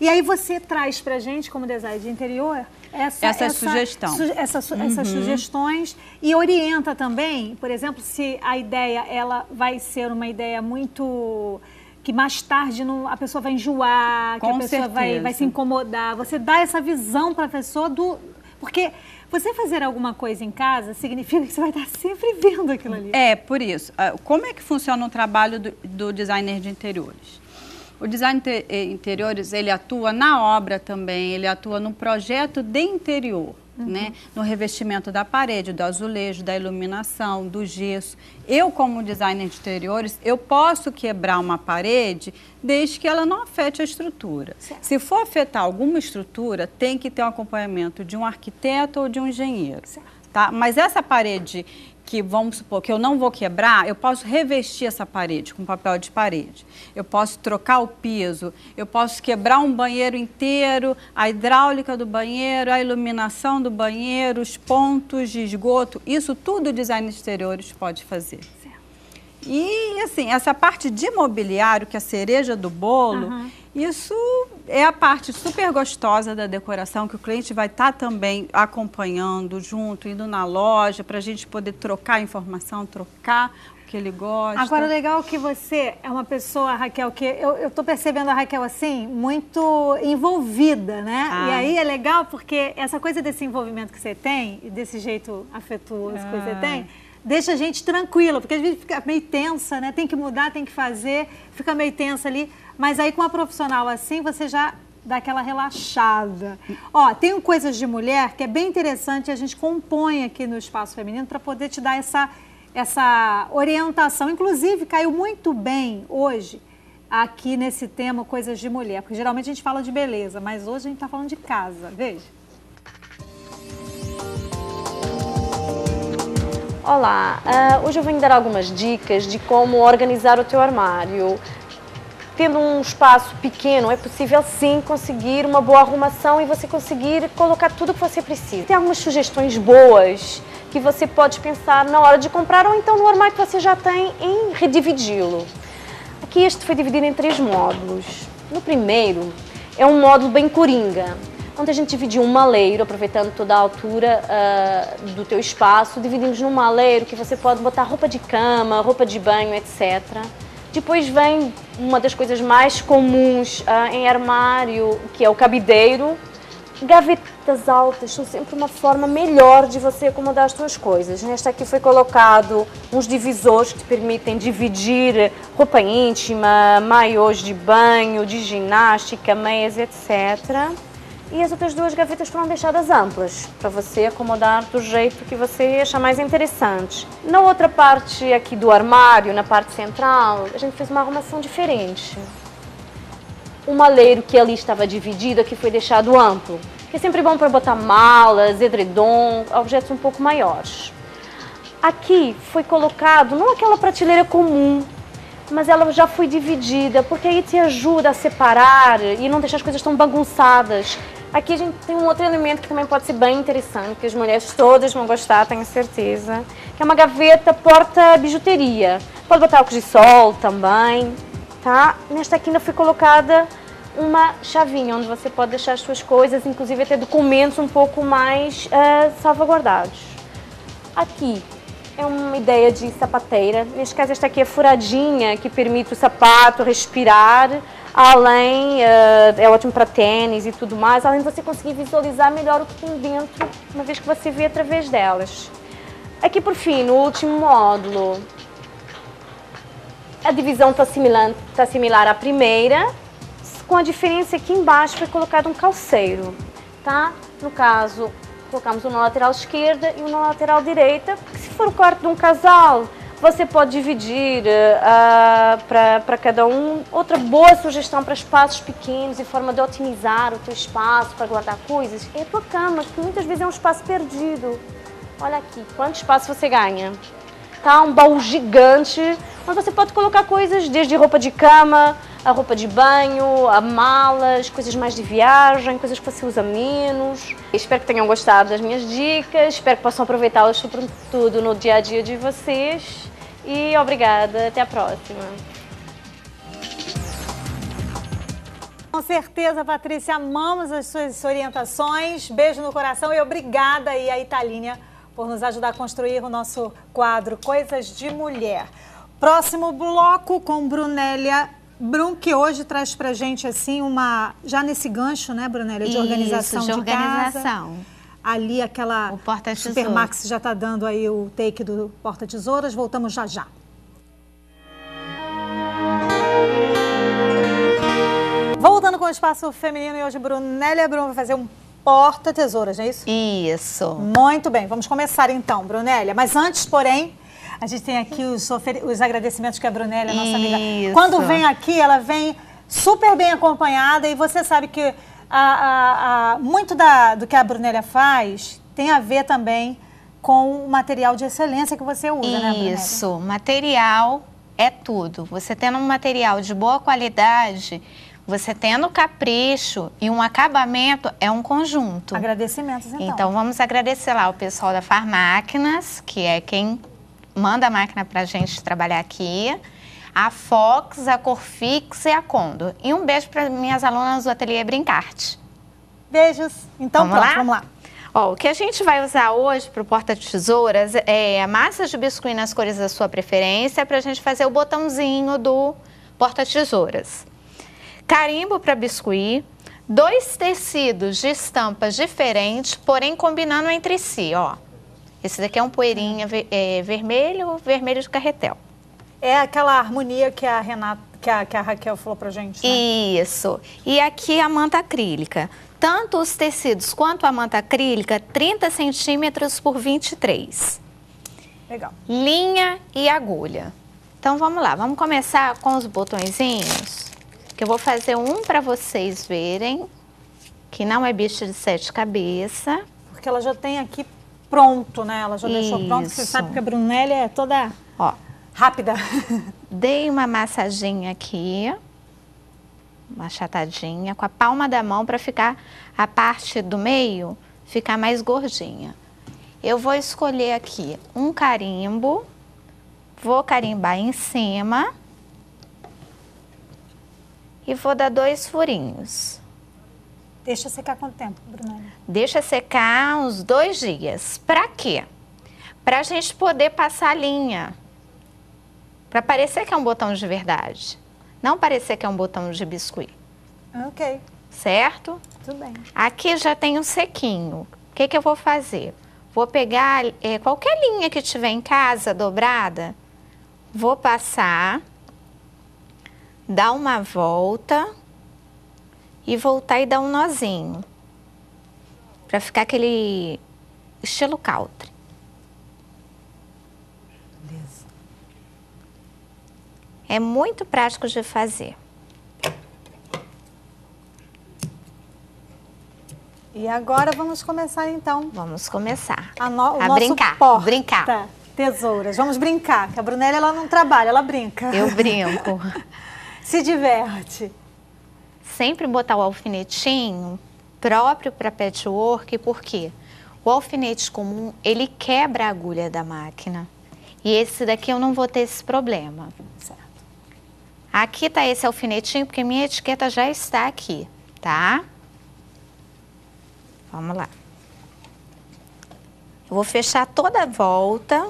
E aí você traz pra gente, como design de interior, essa, essa, essa sugestão. Su, essa, uhum. Essas sugestões e orienta também, por exemplo, se a ideia ela vai ser uma ideia muito... que mais tarde não, a pessoa vai enjoar, Com que a pessoa certeza. vai, vai se incomodar. Você dá essa visão pra pessoa do... Porque você fazer alguma coisa em casa significa que você vai estar sempre vendo aquilo ali. É, por isso. Como é que funciona o trabalho do, do designer de interiores? O design de interiores, ele atua na obra também, ele atua no projeto de interior, uhum. né? No revestimento da parede, do azulejo, da iluminação, do gesso. Eu, como designer de interiores, eu posso quebrar uma parede desde que ela não afete a estrutura. Certo. Se for afetar alguma estrutura, tem que ter um acompanhamento de um arquiteto ou de um engenheiro, certo. tá? Mas essa parede que, vamos supor, que eu não vou quebrar, eu posso revestir essa parede com papel de parede. Eu posso trocar o piso, eu posso quebrar um banheiro inteiro, a hidráulica do banheiro, a iluminação do banheiro, os pontos de esgoto, isso tudo o design de exteriores pode fazer. Certo. E, assim, essa parte de mobiliário, que é a cereja do bolo, uhum. isso é a parte super gostosa da decoração, que o cliente vai estar também acompanhando, junto, indo na loja, para a gente poder trocar informação, trocar o que ele gosta. Agora, o legal é que você é uma pessoa, Raquel, que eu estou percebendo a Raquel, assim, muito envolvida, né? Ah. E aí é legal porque essa coisa desse envolvimento que você tem, desse jeito afetuoso ah. que você tem... Deixa a gente tranquila, porque a gente fica meio tensa, né? Tem que mudar, tem que fazer, fica meio tensa ali. Mas aí com uma profissional assim, você já dá aquela relaxada. Ó, tem coisas de mulher que é bem interessante, a gente compõe aqui no Espaço Feminino para poder te dar essa, essa orientação. Inclusive, caiu muito bem hoje aqui nesse tema coisas de mulher, porque geralmente a gente fala de beleza, mas hoje a gente tá falando de casa, veja. Olá, uh, hoje eu venho dar algumas dicas de como organizar o teu armário. Tendo um espaço pequeno, é possível sim conseguir uma boa arrumação e você conseguir colocar tudo o que você precisa. Tem algumas sugestões boas que você pode pensar na hora de comprar ou então no armário que você já tem em redividi-lo. Aqui este foi dividido em três módulos. No primeiro, é um módulo bem coringa. Onde a gente dividiu um maleiro, aproveitando toda a altura uh, do teu espaço, dividimos num maleiro que você pode botar roupa de cama, roupa de banho, etcétera. Depois vem uma das coisas mais comuns uh, em armário, que é o cabideiro. Gavetas altas são sempre uma forma melhor de você acomodar as suas coisas. Nesta aqui foi colocado uns divisores que te permitem dividir roupa íntima, maiôs de banho, de ginástica, meias, etcétera. E as outras duas gavetas foram deixadas amplas, para você acomodar do jeito que você achar mais interessante. Na outra parte aqui do armário, na parte central, a gente fez uma arrumação diferente. O maleiro que ali estava dividido, aqui foi deixado amplo, que é sempre bom para botar malas, edredom, objetos um pouco maiores. Aqui foi colocado, não aquela prateleira comum, mas ela já foi dividida, porque aí te ajuda a separar e não deixar as coisas tão bagunçadas. Aqui a gente tem um outro elemento que também pode ser bem interessante, que as mulheres todas vão gostar, tenho certeza, que é uma gaveta porta-bijuteria. Pode botar óculos de sol também, tá? Nesta aqui ainda foi colocada uma chavinha, onde você pode deixar as suas coisas, inclusive até documentos um pouco mais uh, salvaguardados. Aqui. É uma ideia de sapateira. Neste caso, esta aqui é furadinha, que permite o sapato respirar. Além, é ótimo para tênis e tudo mais. Além de você conseguir visualizar melhor o que tem dentro, uma vez que você vê através delas. Aqui, por fim, no último módulo, a divisão está tá similar à primeira, com a diferença que embaixo foi colocado um calceiro, tá? No caso... Colocamos um na lateral esquerda e um na lateral direita, porque se for o quarto de um casal, você pode dividir uh, para cada um. Outra boa sugestão para espaços pequenos e forma de otimizar o teu espaço para guardar coisas é a tua cama, que muitas vezes é um espaço perdido. Olha aqui, quanto espaço você ganha. Tá? Um baú gigante, onde você pode colocar coisas desde roupa de cama, a roupa de banho, a malas, coisas mais de viagem, coisas que você usa menos. Espero que tenham gostado das minhas dicas, espero que possam aproveitá-las sobretudo no dia a dia de vocês. E obrigada, até a próxima. Com certeza, Patrícia, amamos as suas orientações. Beijo no coração e obrigada aí a Italínia por nos ajudar a construir o nosso quadro Coisas de Mulher. Próximo bloco com Brunélia Brum, que hoje traz pra gente assim uma... Já nesse gancho, né, Brunélia, de Isso, organização de, de organização. Casa. Ali aquela... O porta-tesouras. Supermax já tá dando aí o take do porta-tesouras. Voltamos já já. Voltando com o Espaço Feminino e hoje Brunélia Brum vai fazer um porta-tesouras, não é isso? Isso. Muito bem, vamos começar então, Brunélia. Mas antes, porém, a gente tem aqui os, os agradecimentos que a Brunélia, nossa isso. amiga, quando vem aqui, ela vem super bem acompanhada e você sabe que a, a, a, muito da, do que a Brunélia faz tem a ver também com o material de excelência que você usa, isso. né, Brunélia? Isso, material é tudo. Você tendo um material de boa qualidade... Você tendo capricho e um acabamento é um conjunto. Agradecimentos, então. Então, vamos agradecer lá o pessoal da Farmáquinas, que é quem manda a máquina para a gente trabalhar aqui, a Fox, a Corfix e a Condor. E um beijo para minhas alunas do Ateliê Brincarte. Beijos. Então, vamos pronto, lá? Vamos lá. Ó, o que a gente vai usar hoje para o porta-tesouras é a massa de biscuit nas cores da sua preferência para a gente fazer o botãozinho do porta-tesouras. Carimbo para biscuit, dois tecidos de estampas diferentes, porém combinando entre si, ó. Esse daqui é um poeirinha é, vermelho, vermelho de carretel. É aquela harmonia que a, Renata, que a, que a Raquel falou pra gente, né? Isso. E aqui a manta acrílica. Tanto os tecidos quanto a manta acrílica, trinta centímetros por vinte e três. Legal. Linha e agulha. Então, vamos lá. Vamos começar com os botõezinhos. Que eu vou fazer um para vocês verem, que não é bicho de sete cabeças. Porque ela já tem aqui pronto, né? Ela já Isso. deixou pronto, você sabe que a Brunélia é toda Ó, rápida. Dei uma massadinha aqui, uma achatadinha, com a palma da mão para ficar a parte do meio ficar mais gordinha. Eu vou escolher aqui um carimbo, vou carimbar em cima... E vou dar dois furinhos. Deixa secar quanto tempo, Brunélia? Deixa secar uns dois dias. Pra quê? Pra gente poder passar a linha. Pra parecer que é um botão de verdade. Não parecer que é um botão de biscuit. Ok. Certo? Tudo bem. Aqui já tem um sequinho. O que que eu vou fazer? Vou pegar é, qualquer linha que tiver em casa, dobrada. Vou passar... Dá uma volta e voltar e dar um nozinho. Pra ficar aquele estilo country. Beleza. É muito prático de fazer. E agora vamos começar então. Vamos começar. A, no o a nosso brincar. Porta. Brincar. Tesouras. Vamos brincar. Que a Brunélia ela não trabalha, ela brinca. Eu brinco. Se diverte. Sempre botar o alfinetinho próprio para patchwork, porque o alfinete comum, ele quebra a agulha da máquina. E esse daqui eu não vou ter esse problema. Certo. Aqui tá esse alfinetinho, porque minha etiqueta já está aqui, tá? Vamos lá. Eu vou fechar toda a volta.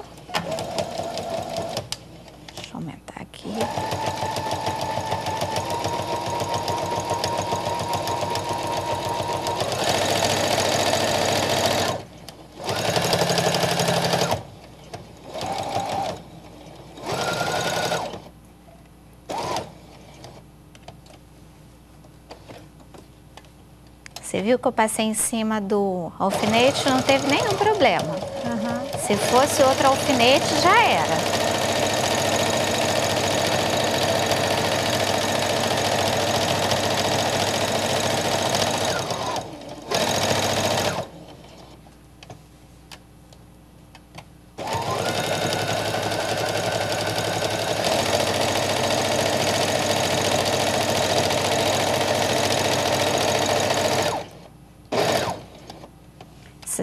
Deixa eu aumentar aqui. Você viu que eu passei em cima do alfinete, não teve nenhum problema. Uhum. Se fosse outro alfinete, já era.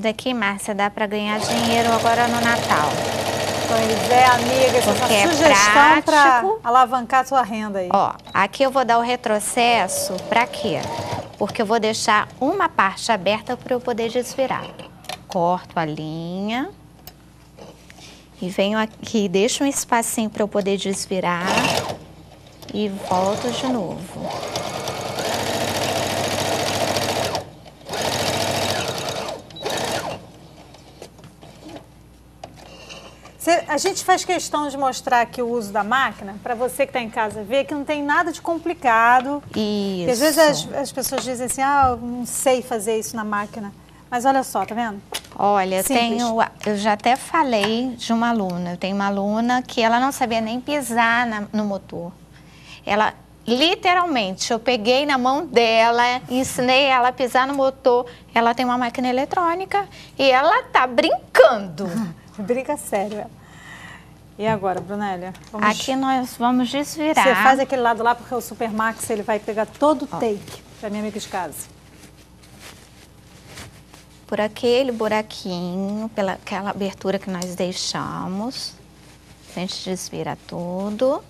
Daqui, Márcia, dá para ganhar dinheiro agora no Natal. Pois é, amiga, essa Porque é sugestão para alavancar a sua renda aí. Ó, aqui eu vou dar o retrocesso para quê? Porque eu vou deixar uma parte aberta para eu poder desvirar. Corto a linha e venho aqui, deixo um espacinho para eu poder desvirar e volto de novo. A gente faz questão de mostrar aqui o uso da máquina, para você que está em casa ver que não tem nada de complicado. Isso. Porque às vezes as, as pessoas dizem assim, ah, eu não sei fazer isso na máquina. Mas olha só, tá vendo? Olha, eu, tenho, eu já até falei de uma aluna. Eu tenho uma aluna que ela não sabia nem pisar na, no motor. Ela, literalmente, eu peguei na mão dela, ensinei ela a pisar no motor. Ela tem uma máquina eletrônica e ela tá brincando. Briga sério. E agora, Brunélia? Vamos... Aqui nós vamos desvirar. Você faz aquele lado lá, porque o Supermax ele vai pegar todo o take, para minha amiga de casa. Por aquele buraquinho, pela aquela abertura que nós deixamos. A gente desvira tudo.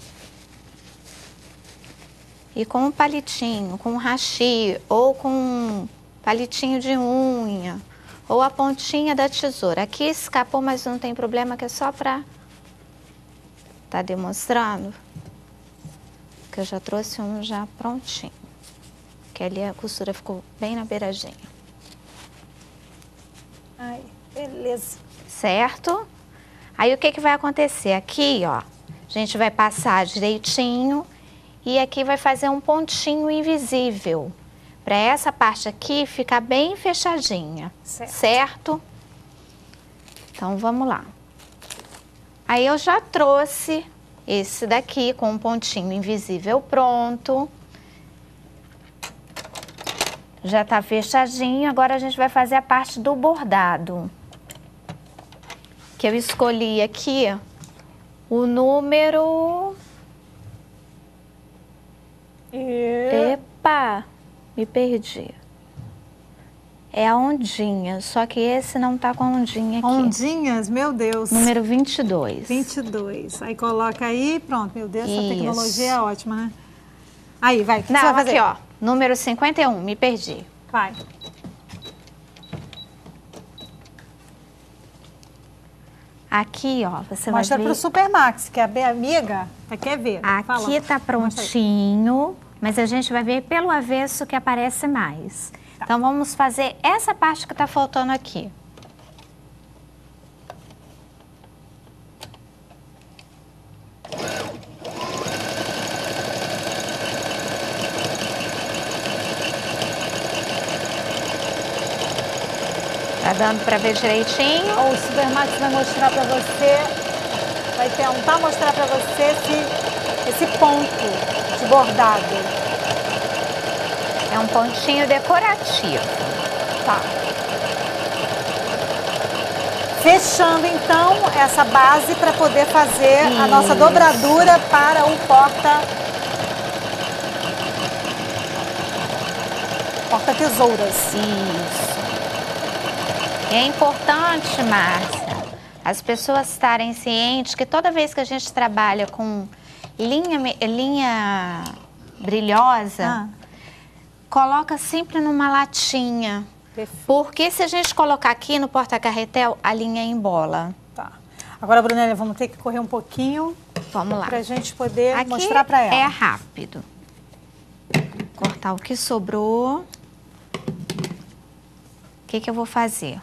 E com um palitinho, com um hashi, ou com um palitinho de unha, ou a pontinha da tesoura. Aqui escapou, mas não tem problema, que é só pra... Tá demonstrando? Que eu já trouxe um já prontinho. Que ali a costura ficou bem na beiradinha. Ai, beleza. Certo? Aí o que que vai acontecer? Aqui, ó, a gente vai passar direitinho e aqui vai fazer um pontinho invisível. Para essa parte aqui ficar bem fechadinha, certo. certo? Então, vamos lá. Aí, eu já trouxe esse daqui com um pontinho invisível pronto. Já tá fechadinho, agora a gente vai fazer a parte do bordado. Que eu escolhi aqui o número... Yeah. Epa! Me perdi. É a ondinha, só que esse não tá com a ondinha aqui. Ondinhas? Meu Deus. Número vinte e dois. vinte e dois. Aí coloca aí, pronto. Meu Deus, Isso. essa tecnologia é ótima, né? Aí, vai. O que não, você vai fazer? Aqui, ó. Número cinquenta e um, me perdi. Vai. Aqui, ó, você Mostra vai Mostra ver... pro Supermax, que a amiga quer ver. Aqui Fala. tá prontinho. Mas a gente vai ver pelo avesso que aparece mais. Tá. Então, vamos fazer essa parte que está faltando aqui. Tá dando para ver direitinho? O Supermax vai mostrar para você, vai tentar mostrar para você esse, esse ponto. Bordado. É um pontinho decorativo. Tá. Fechando, então, essa base para poder fazer Isso. a nossa dobradura para o porta... porta-tesouras. Isso. E é importante, Márcia, as pessoas estarem cientes que toda vez que a gente trabalha com... Linha, linha brilhosa, ah. coloca sempre numa latinha. Perfeito. Porque se a gente colocar aqui no porta-carretel, a linha embola. Tá. Agora, Brunélia, vamos ter que correr um pouquinho. Vamos lá. Pra gente poder aqui mostrar pra ela. É rápido. Cortar o que sobrou. O que que eu vou fazer?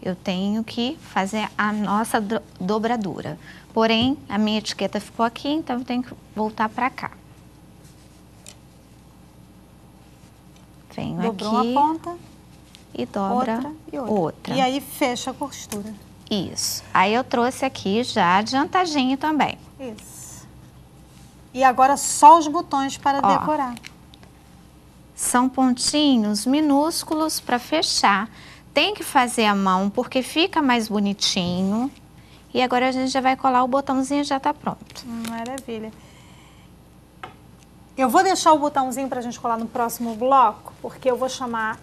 Eu tenho que fazer a nossa do- dobradura. Porém, a minha etiqueta ficou aqui, então eu tenho que voltar pra cá. Venho Dobrou aqui. Dobra uma ponta. E dobra outra, e outra. outra. E aí fecha a costura. Isso. Aí eu trouxe aqui já adiantadinho também. Isso. E agora só os botões para Ó, decorar. São pontinhos minúsculos para fechar. Tem que fazer a mão porque fica mais bonitinho. E agora a gente já vai colar o botãozinho e já tá pronto. Maravilha. Eu vou deixar o botãozinho pra gente colar no próximo bloco, porque eu vou chamar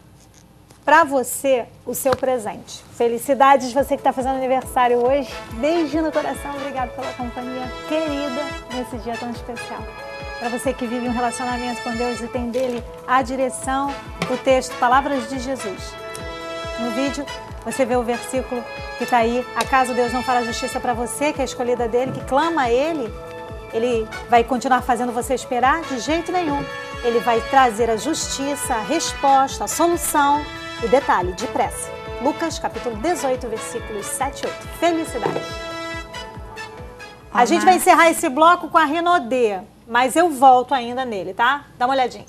para você o seu presente. Felicidades você que está fazendo aniversário hoje. Beijo no coração, obrigado pela companhia querida nesse dia tão especial. Para você que vive um relacionamento com Deus e tem dele a direção, o texto Palavras de Jesus. No vídeo você vê o versículo que está aí. Acaso Deus não fará justiça para você, que é escolhida dele, que clama a ele? Ele vai continuar fazendo você esperar? De jeito nenhum. Ele vai trazer a justiça, a resposta, a solução. E detalhe, depressa. Lucas, capítulo dezoito, versículos sete e oito. Felicidades. A gente vai encerrar esse bloco com a Rinodê, mas eu volto ainda nele, tá? Dá uma olhadinha.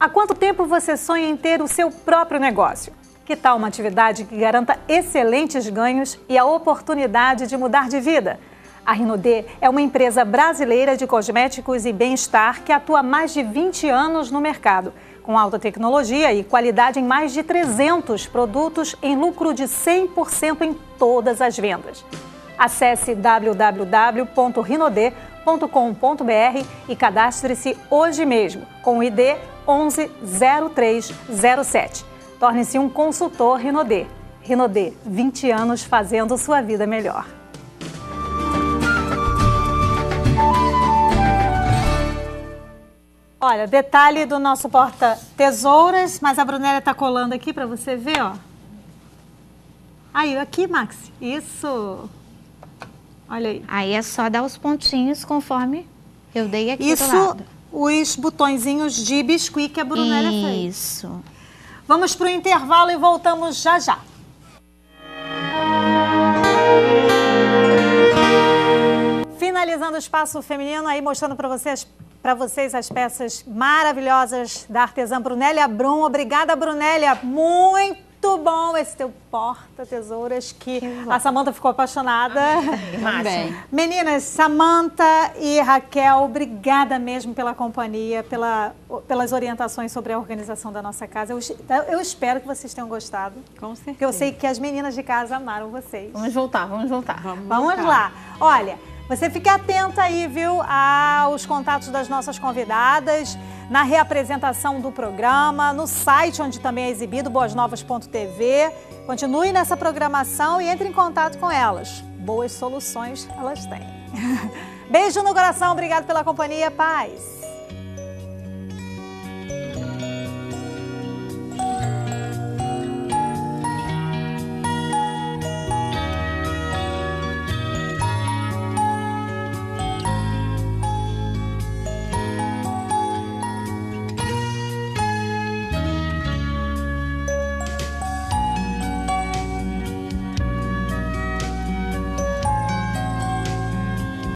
Há quanto tempo você sonha em ter o seu próprio negócio? Que tal uma atividade que garanta excelentes ganhos e a oportunidade de mudar de vida? A Rinodê é uma empresa brasileira de cosméticos e bem-estar que atua há mais de vinte anos no mercado, com alta tecnologia e qualidade em mais de trezentos produtos em lucro de cem por cento em todas as vendas. Acesse w w w ponto rinodê ponto com ponto b r e cadastre-se hoje mesmo com o I D onze zero três zero sete. Torne-se um consultor Rinodê. Rinodê, vinte anos fazendo sua vida melhor. Olha, detalhe do nosso porta-tesouras, mas a Brunélia tá colando aqui para você ver, ó. Aí, aqui, Max. Isso. Olha aí. Aí é só dar os pontinhos conforme eu dei aqui do lado. Isso, os botõezinhos de biscuit que a Brunélia fez. Isso. Vamos pro intervalo e voltamos já já. Finalizando o Espaço Feminino, aí mostrando para vocês... Para vocês as peças maravilhosas da artesã Brunélia Brum. Obrigada, Brunélia. Muito bom esse teu porta-tesouras que, que a Samantha ficou apaixonada. Também. Meninas, Samantha e Raquel, obrigada mesmo pela companhia, pela, pelas orientações sobre a organização da nossa casa. Eu, eu espero que vocês tenham gostado. Com certeza. Porque eu sei que as meninas de casa amaram vocês. Vamos voltar, vamos voltar. Vamos, vamos voltar. lá. Olha... Você fica atenta aí, viu, aos contatos das nossas convidadas, na reapresentação do programa, no site onde também é exibido, boas novas ponto t v. Continue nessa programação e entre em contato com elas. Boas soluções elas têm. Beijo no coração, obrigado pela companhia, paz.